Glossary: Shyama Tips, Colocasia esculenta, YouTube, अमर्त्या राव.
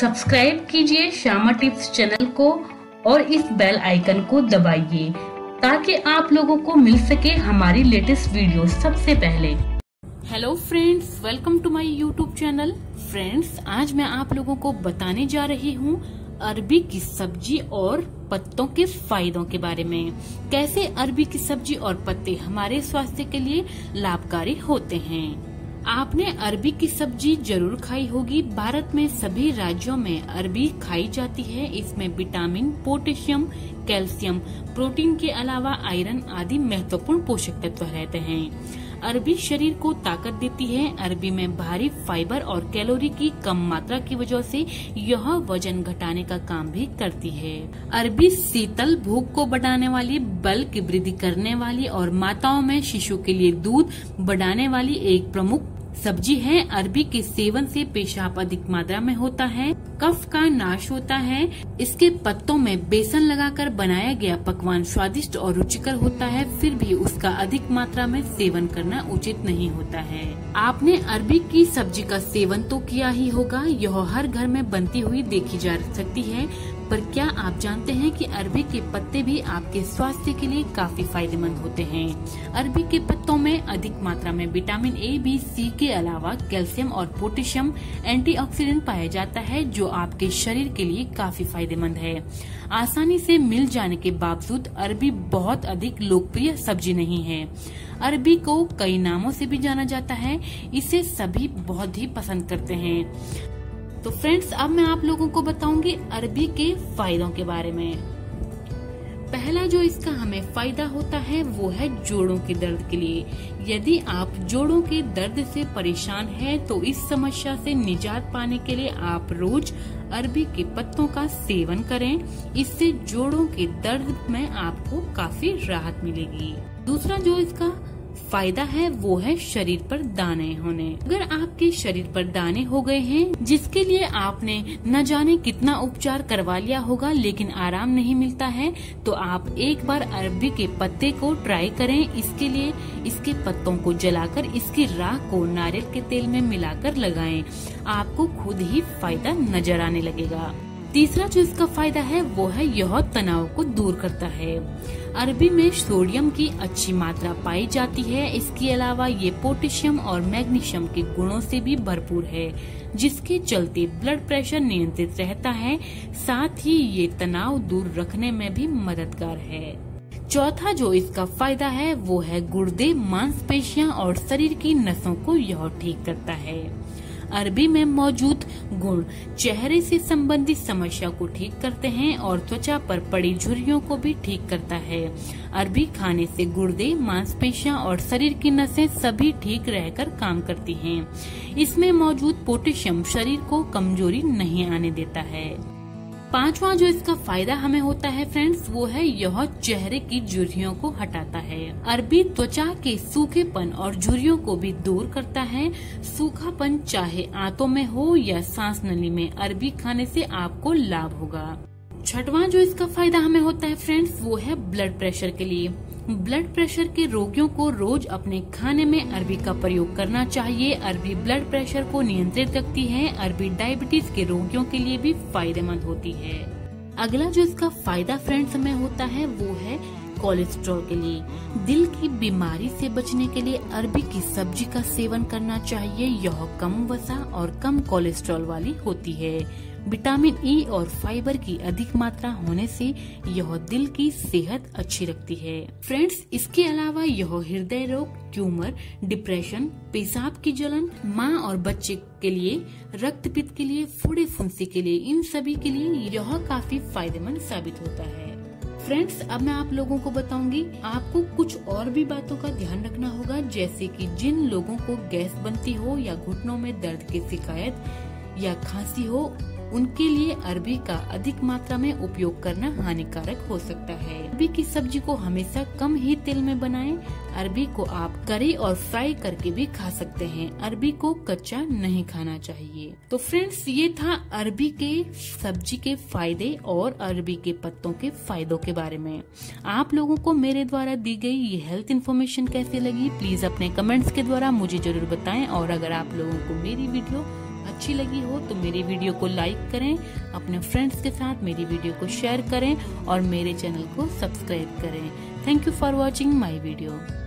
Subscribe कीजिए Shyama tips channel को और इस बेल आइकन को दबाइए ताकि आप लोगों को मिल सके हमारी लेटेस्ट वीडियो सबसे पहले। Hello friends, welcome to my YouTube channel. Friends, आज मैं आप लोगों को बताने जा रही हूँ अरबी की सब्जी और पत्तों के फायदों के बारे में। कैसे अरबी की सब्जी और पत्ते हमारे स्वास्थ्य के लिए लाभकारी होते हैं। आपने अरबी की सब्जी जरूर खाई होगी। भारत में सभी राज्यों में अरबी खाई जाती है। इसमें विटामिन, पोटेशियम, कैल्शियम, प्रोटीन के अलावा आयरन आदि महत्वपूर्ण पोषक तत्व रहते हैं। अरबी शरीर को ताकत देती है। अरबी में भारी फाइबर और कैलोरी की कम मात्रा की वजह से यह वजन घटाने का काम भी करती है। अरबी शीतल, भूख को बढ़ाने वाली, बल की वृद्धि करने वाली और माताओं में शिशु के लिए दूध बढ़ाने वाली एक प्रमुख सब्जी है। अरबी के सेवन से पेशाब अधिक मात्रा में होता है, कफ का नाश होता है। इसके पत्तों में बेसन लगाकर बनाया गया पकवान स्वादिष्ट और रुचिकर होता है, फिर भी उसका अधिक मात्रा में सेवन करना उचित नहीं होता है। आपने अरबी की सब्जी का सेवन तो किया ही होगा। यह हर घर में बनती हुई देखी जा सकती है, पर क्या आप जानते हैं कि अरबी के पत्ते भी आपके स्वास्थ्य के लिए काफी फायदेमंद होते हैं। अरबी के पत्तों में अधिक मात्रा में विटामिन A, B, C के अलावा कैल्शियम और पोटेशियम एंटीऑक्सीडेंट पाया जाता है, जो आपके शरीर के लिए काफी फायदेमंद है। आसानी से मिल जाने के बावजूद अरबी बहुत अधिक लोकप्रिय सब्जी नहीं है। अरबी को कई नामों से भी जाना जाता है, इसे सभी बहुत ही पसंद करते हैं। तो फ्रेंड्स, अब मैं आप लोगों को बताऊंगी अरबी के फायदों के बारे में। पहला जो इसका हमें फायदा होता है वो है जोड़ों के दर्द के लिए। यदि आप जोड़ों के दर्द से परेशान हैं तो इस समस्या से निजात पाने के लिए आप रोज अरबी के पत्तों का सेवन करें। इससे जोड़ों के दर्द में आपको काफी राहत मिलेगी। दूसरा जो इसका फायदा है वो है शरीर पर दाने होने। अगर आपके शरीर पर दाने हो गए हैं, जिसके लिए आपने न जाने कितना उपचार करवा लिया होगा लेकिन आराम नहीं मिलता है, तो आप एक बार अरबी के पत्ते को ट्राई करें। इसके लिए इसके पत्तों को जलाकर इसकी राख को नारियल के तेल में मिलाकर लगाएं। आपको खुद ही फायदा नजर आने लगेगा। तीसरा जो इसका फायदा है वो है यह तनाव को दूर करता है। अरबी में सोडियम की अच्छी मात्रा पाई जाती है। इसके अलावा ये पोटेशियम और मैग्नीशियम के गुणों से भी भरपूर है, जिसके चलते ब्लड प्रेशर नियंत्रित रहता है। साथ ही ये तनाव दूर रखने में भी मददगार है। चौथा जो इसका फायदा है वो है गुर्दे, मांसपेशियां और शरीर की नसों को यह ठीक करता है। अरबी में मौजूद गुण चेहरे से संबंधित समस्या को ठीक करते हैं और त्वचा पर पड़ी झुर्रियों को भी ठीक करता है। अरबी खाने से गुर्दे, मांसपेशियां और शरीर की नसें सभी ठीक रहकर काम करती हैं। इसमें मौजूद पोटेशियम शरीर को कमजोरी नहीं आने देता है। पांचवा जो इसका फायदा हमें होता है फ्रेंड्स वो है यह चेहरे की झुर्रियों को हटाता है। अरबी त्वचा के सूखेपन और झुर्रियों को भी दूर करता है। सूखापन चाहे आंतों में हो या सांस नली में, अरबी खाने से आपको लाभ होगा। छठवां जो इसका फायदा हमें होता है फ्रेंड्स वो है ब्लड प्रेशर के लिए। ब्लड प्रेशर के रोगियों को रोज अपने खाने में अरबी का प्रयोग करना चाहिए। अरबी ब्लड प्रेशर को नियंत्रित रखती है। अरबी डायबिटीज के रोगियों के लिए भी फायदेमंद होती है। अगला जो इसका फायदा फ्रेंड्स हमें होता है वो है कोलेस्ट्रॉल के लिए। दिल की बीमारी से बचने के लिए अरबी की सब्जी का सेवन करना चाहिए। यह कम वसा और कम कोलेस्ट्रॉल वाली होती है। विटामिन E और फाइबर की अधिक मात्रा होने से यह दिल की सेहत अच्छी रखती है। फ्रेंड्स, इसके अलावा यह हृदय रोग, ट्यूमर, डिप्रेशन, पेशाब की जलन, माँ और बच्चे के लिए, रक्तपित्त के लिए, फूड़े फुंसी के लिए, इन सभी के लिए यह काफी फायदेमंद साबित होता है। फ्रेंड्स, अब मैं आप लोगों को बताऊंगी आपको कुछ और भी बातों का ध्यान रखना होगा, जैसे कि जिन लोगों को गैस बनती हो या घुटनों में दर्द की शिकायत या खांसी हो, उनके लिए अरबी का अधिक मात्रा में उपयोग करना हानिकारक हो सकता है। अरबी की सब्जी को हमेशा कम ही तेल में बनाएं। अरबी को आप करी और फ्राई करके भी खा सकते हैं। अरबी को कच्चा नहीं खाना चाहिए। तो फ्रेंड्स, ये था अरबी के सब्जी के फायदे और अरबी के पत्तों के फायदों के बारे में। आप लोगों को मेरे द्वारा दी गई ये हेल्थ इन्फॉर्मेशन कैसे लगी, प्लीज अपने कमेंट्स के द्वारा मुझे जरूर बताएं। और अगर आप लोगों को मेरी वीडियो अच्छी लगी हो तो मेरी वीडियो को लाइक करें, अपने फ्रेंड्स के साथ मेरी वीडियो को शेयर करें और मेरे चैनल को सब्सक्राइब करें। Thank you for watching my video.